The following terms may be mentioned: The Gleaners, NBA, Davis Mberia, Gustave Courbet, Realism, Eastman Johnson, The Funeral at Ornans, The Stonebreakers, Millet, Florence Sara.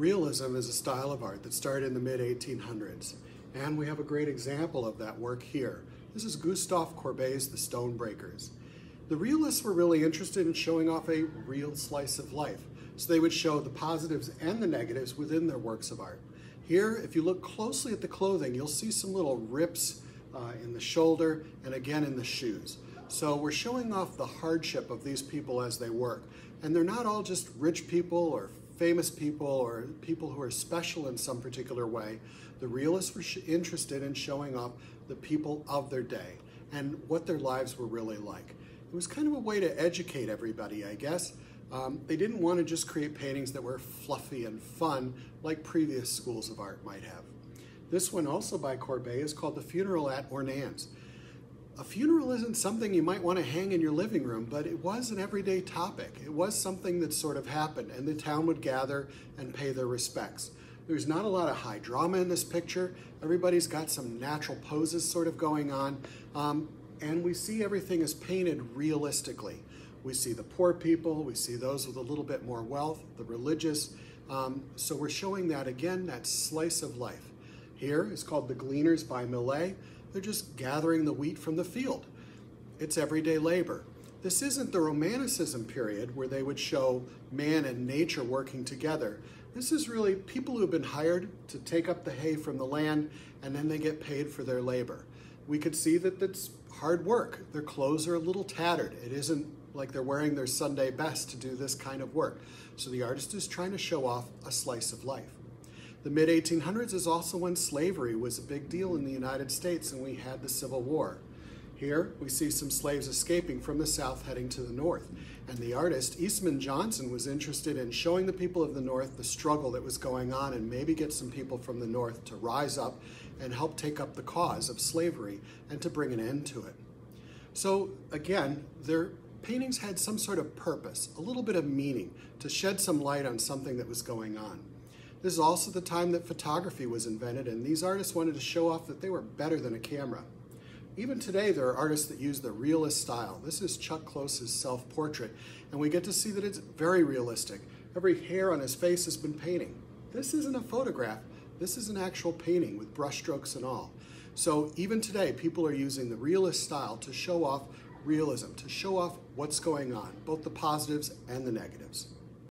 Realism is a style of art that started in the mid-1800s, and we have a great example of that work here. This is Gustave Courbet's The Stonebreakers. The realists were really interested in showing off a real slice of life, so they would show the positives and the negatives within their works of art. Here, if you look closely at the clothing, you'll see some little rips in the shoulder and again in the shoes. So we're showing off the hardship of these people as they work. And they're not all just rich people or famous people or people who are special in some particular way. The realists were interested in showing off the people of their day and what their lives were really like. It was kind of a way to educate everybody, I guess. They didn't want to just create paintings that were fluffy and fun like previous schools of art might have. This one, also by Courbet, is called The Funeral at Ornans. A funeral isn't something you might want to hang in your living room, but it was an everyday topic. It was something that sort of happened, and the town would gather and pay their respects. There's not a lot of high drama in this picture. Everybody's got some natural poses sort of going on, and we see everything is painted realistically. We see the poor people, we see those with a little bit more wealth, the religious. So we're showing that again, that slice of life. Here is called The Gleaners by Millet. They're just gathering the wheat from the field. It's everyday labor. This isn't the Romanticism period where they would show man and nature working together. This is really people who've been hired to take up the hay from the land, and then they get paid for their labor. We could see that it's hard work. Their clothes are a little tattered. It isn't like they're wearing their Sunday best to do this kind of work. So the artist is trying to show off a slice of life. The mid-1800s is also when slavery was a big deal in the United States and we had the Civil War. Here we see some slaves escaping from the South heading to the North. And the artist, Eastman Johnson, was interested in showing the people of the North the struggle that was going on and maybe get some people from the North to rise up and help take up the cause of slavery and to bring an end to it. So again, their paintings had some sort of purpose, a little bit of meaning, to shed some light on something that was going on. This is also the time that photography was invented, and these artists wanted to show off that they were better than a camera. Even today, there are artists that use the realist style. This is Chuck Close's self-portrait, and we get to see that it's very realistic. Every hair on his face has been painting. This isn't a photograph. This is an actual painting with brushstrokes and all. So even today, people are using the realist style to show off realism, to show off what's going on, both the positives and the negatives.